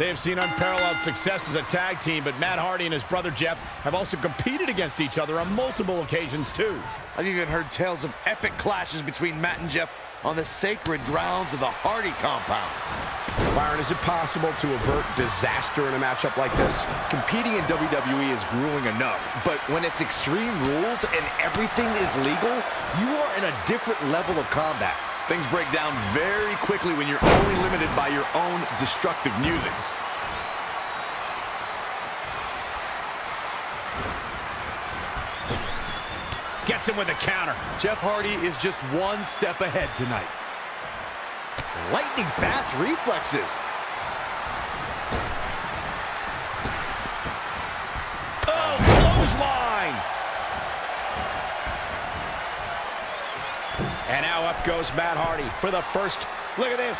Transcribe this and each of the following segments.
They have seen unparalleled success as a tag team, but Matt Hardy and his brother Jeff have also competed against each other on multiple occasions, too. I've even heard tales of epic clashes between Matt and Jeff on the sacred grounds of the Hardy compound. Byron, is it possible to avert disaster in a matchup like this? Competing in WWE is grueling enough, but when it's Extreme Rules and everything is legal, you are in a different level of combat. Things break down very quickly when you're only limited by your own destructive musings. Gets him with a counter. Jeff Hardy is just one step ahead tonight. Lightning fast reflexes. Oh, clothesline! And now up goes Matt Hardy for the first. Look at this.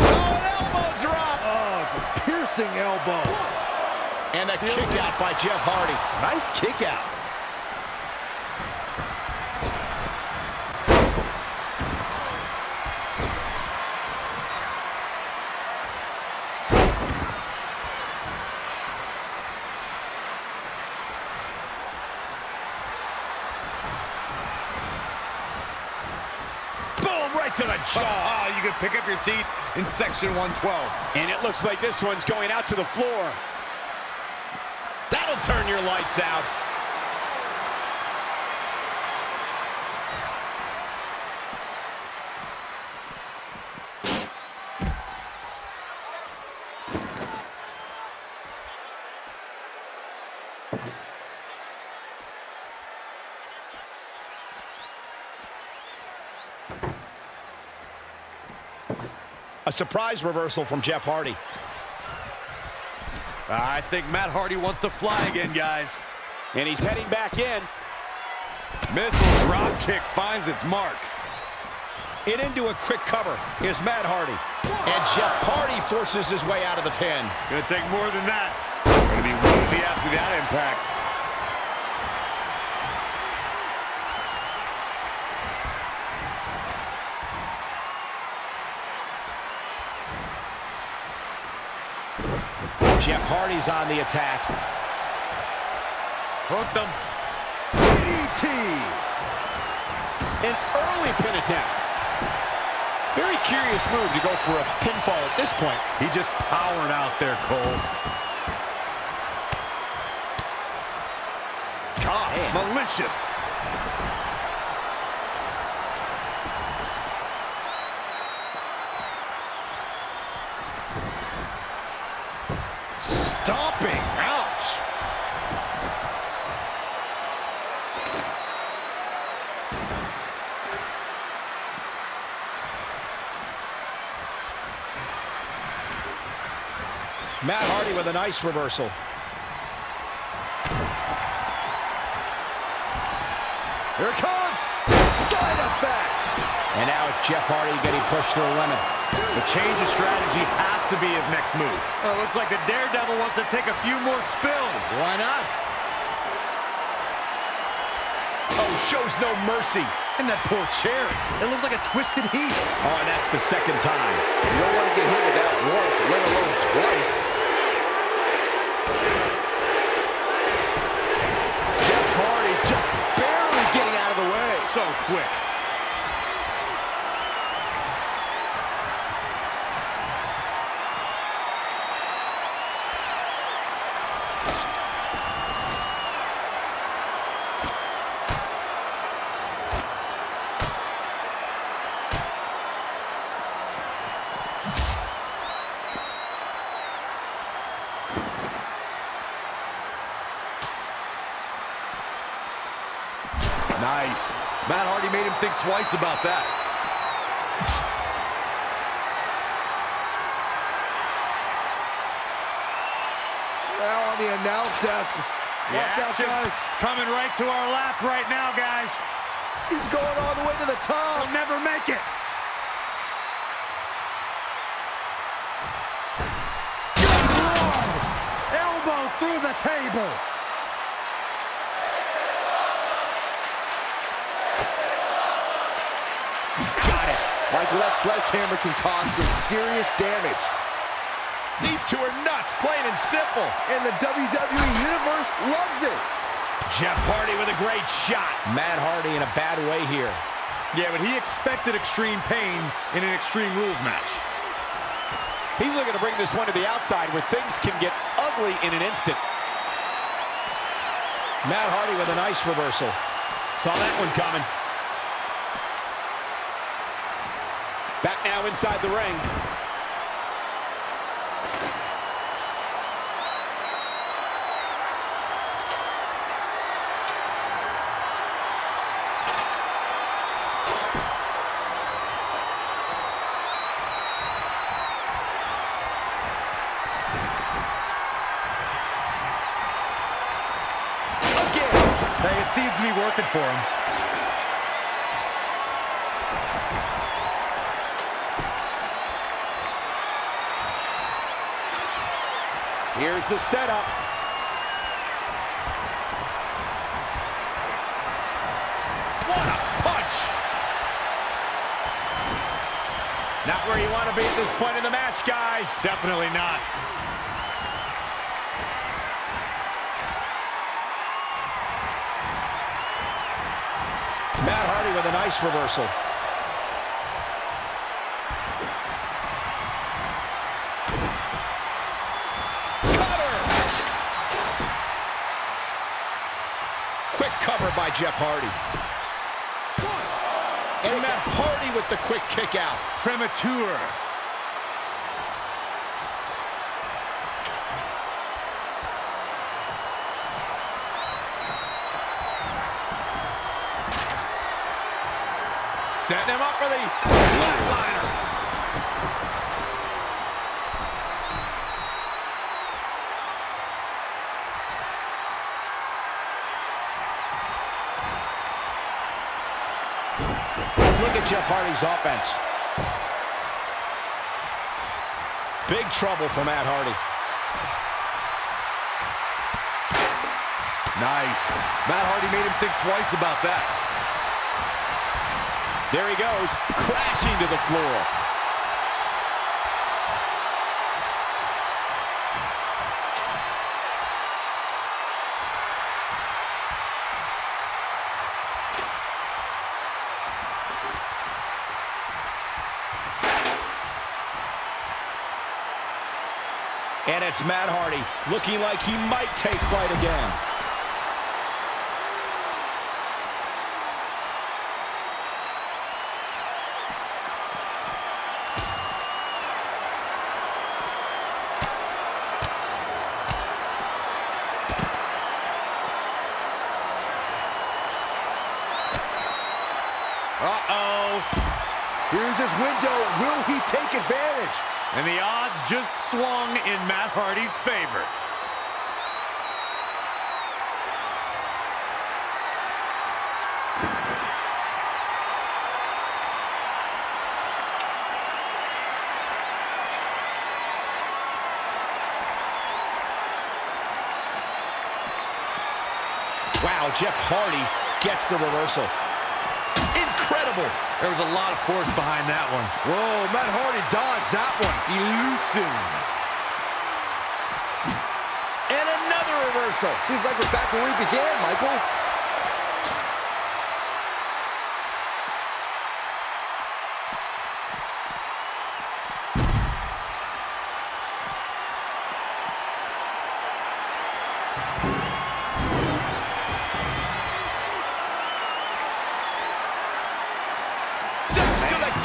Oh, an elbow drop. Oh, it's a piercing elbow. And a kick out by Jeff Hardy. Nice kick out. To the jaw. Oh, you can pick up your teeth in section 112. And it looks like this one's going out to the floor. That'll turn your lights out. A surprise reversal from Jeff Hardy. I think Matt Hardy wants to fly again, guys. And he's heading back in. Missile drop kick finds its mark. It into a quick cover is Matt Hardy. And Jeff Hardy forces his way out of the pin. Gonna take more than that. Gonna be woozy after that impact. Jeff Hardy's on the attack. Hooked him. DDT. An early pin attempt. Very curious move to go for a pinfall at this point. He just powered out there, Cole. God, malicious. Stomping. Ouch. Matt Hardy with a nice reversal. Here it comes. Side effect. And now it's Jeff Hardy getting pushed to the limit. The change of strategy has to be his next move. Well, it looks like the Daredevil wants to take a few more spills. Why not? Oh, shows no mercy. And that poor chair. It looks like a twisted heap. Oh, and that's the second time. You don't want to get hit with that once, let alone twice. Jeff Hardy just barely getting out of the way. So quick. Nice. Matt Hardy made him think twice about that. Now on the announce desk. Watch out, guys. Coming right to our lap right now, guys. He's going all the way to the top. He'll never make it. Elbow through the table. Like that sledgehammer can cause some serious damage. These two are nuts, plain and simple. And the WWE Universe loves it. Jeff Hardy with a great shot. Matt Hardy in a bad way here. Yeah, but he expected extreme pain in an Extreme Rules match. He's looking to bring this one to the outside where things can get ugly in an instant. Matt Hardy with a nice reversal. Saw that one coming. Back now inside the ring. It seems to be working for him. Here's the setup. What a punch! Not where you want to be at this point in the match, guys. Definitely not. Matt Hardy with a nice reversal. Cutter! Quick cover by Jeff Hardy. And Matt Hardy with the quick kick out. Premature. Setting him up for the flatliner. Look at Jeff Hardy's offense. Big trouble for Matt Hardy. Nice. Matt Hardy made him think twice about that. There he goes, crashing to the floor. And it's Matt Hardy, looking like he might take flight again. Uh-oh. Here's his window. Will he take advantage? And the odds just swung in Matt Hardy's favor. Wow, Jeff Hardy gets the reversal. There was a lot of force behind that one. Whoa, Matt Hardy dodged that one. Elusive. And another reversal. Seems like we're back where we began, Michael.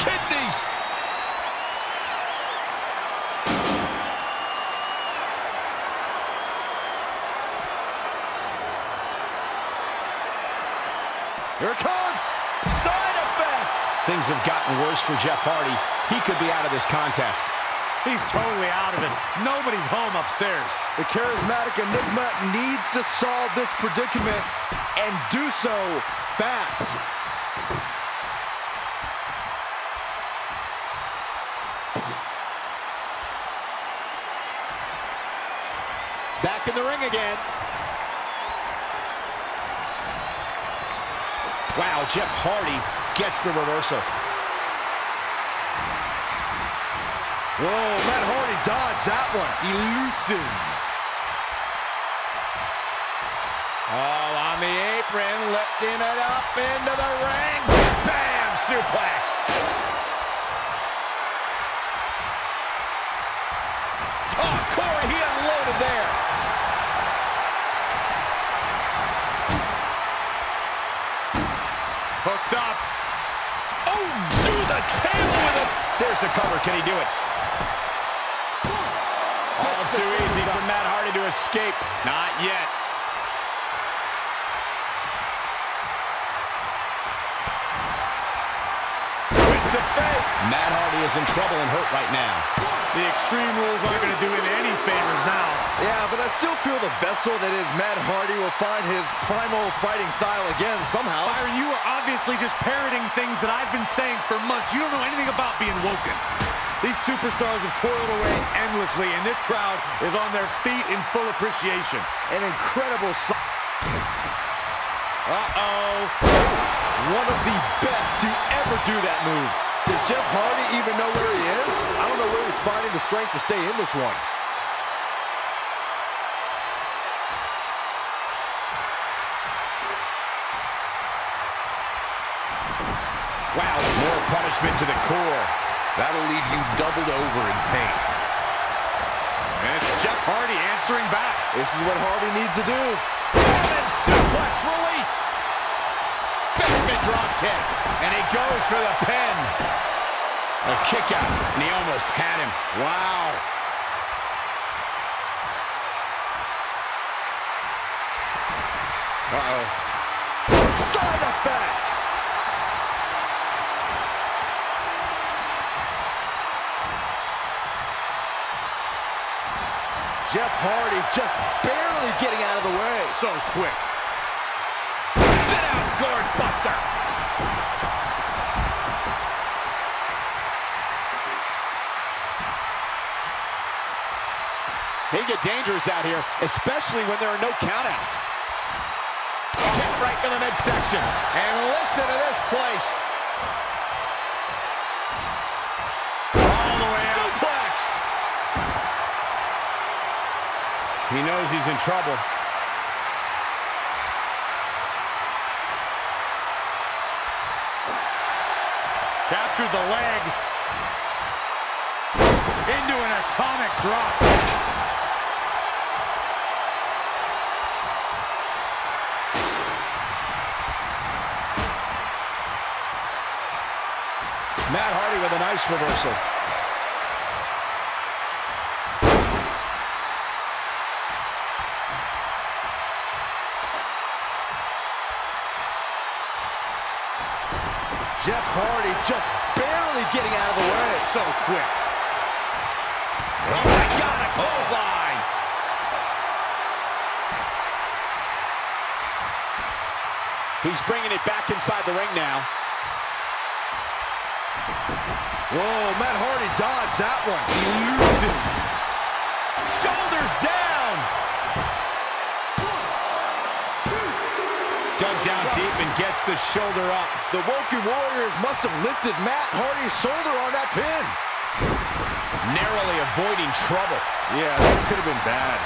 Kidneys. Here it comes. Side effect. Things have gotten worse for Jeff Hardy. He could be out of this contest. He's totally out of it. Nobody's home upstairs. The charismatic enigma needs to solve this predicament and do so fast. Back in the ring again. Wow, Jeff Hardy gets the reversal. Whoa, Matt Hardy dodged that one. Elusive. Oh, on the apron, lifting it up into the ring. Bam, suplex. Oh, Corey, he unloaded there. Hooked up. Oh, through the table with a... There's the cover. Can he do it? All too easy for Matt Hardy to escape. Not yet. Twist of fate. Matt Hardy is in trouble and hurt right now. The Extreme Rules aren't going to do him any favors now. Yeah, but I still feel the vessel that is Matt Hardy will find his primal fighting style again somehow. Byron, you are obviously just parroting things that I've been saying for months. You don't know anything about being woken. These superstars have toiled away endlessly, and this crowd is on their feet in full appreciation. An incredible sight. Uh-oh. One of the best to ever do that move. Does Jeff Hardy even know where he is? I don't know where he's finding the strength to stay in this one. Wow, more punishment to the core. That'll leave you doubled over in pain. And it's Jeff Hardy answering back. This is what Hardy needs to do. And suplex released. Basement drop kick. And he goes for the pin. A kick out. And he almost had him. Wow. Uh-oh. Side effect. Jeff Hardy just barely getting out of the way. So quick. Sit down, Gorilla Buster. He can get dangerous out here, especially when there are no countouts. Kick right to the midsection. And listen to this place. All the way out. Suplex. He knows he's in trouble. Captured the leg. Into an atomic drop. Matt Hardy with a nice reversal. Jeff Hardy just barely getting out of the way. So quick. Oh, my God, a clothesline. He's bringing it back inside the ring now. Whoa, Matt Hardy dodged that one. Elusive. Shoulders down. Dug down deep and gets the shoulder up. The Woken Warriors must have lifted Matt Hardy's shoulder on that pin. Narrowly avoiding trouble. Yeah, that could have been bad.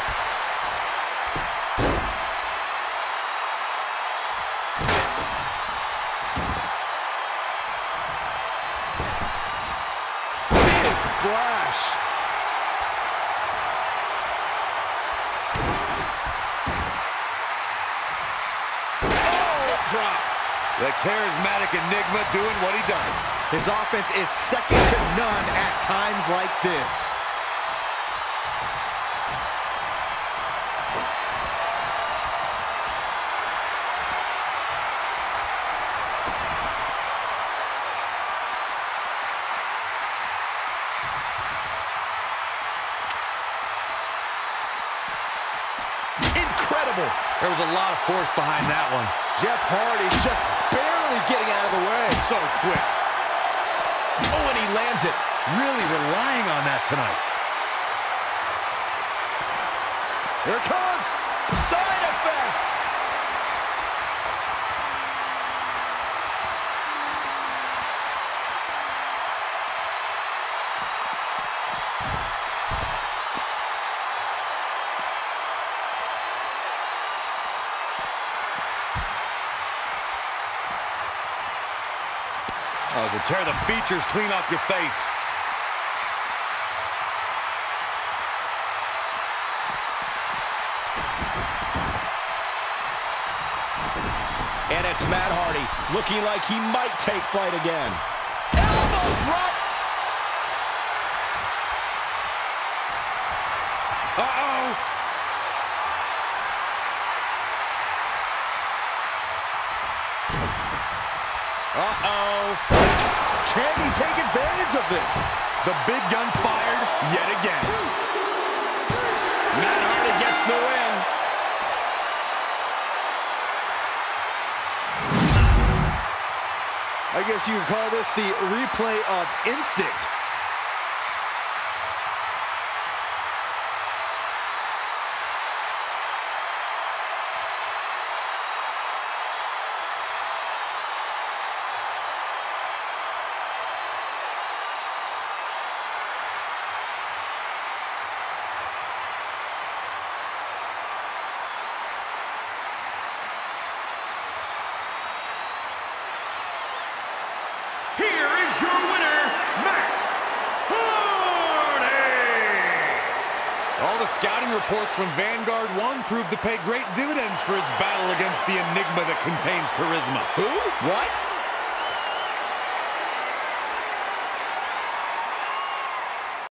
Big splash. Oh, drop. The charismatic enigma doing what he does. His offense is second to none at times like this. Incredible. There was a lot of force behind that one. Jeff Hardy just barely getting out of the way. So quick. Oh, and he lands it. Really relying on that tonight. Here it comes. Side effect. Oh, so tear the features clean off your face. And it's Matt Hardy, looking like he might take flight again. Elbow drop! Uh-oh! Uh-oh! Can he take advantage of this? The big gun fired yet again. Matt Hardy gets the win. I guess you can call this the replay of instinct. Your winner, Matt Hardy! All the scouting reports from Vanguard One proved to pay great dividends for his battle against the enigma that contains charisma. Who? What?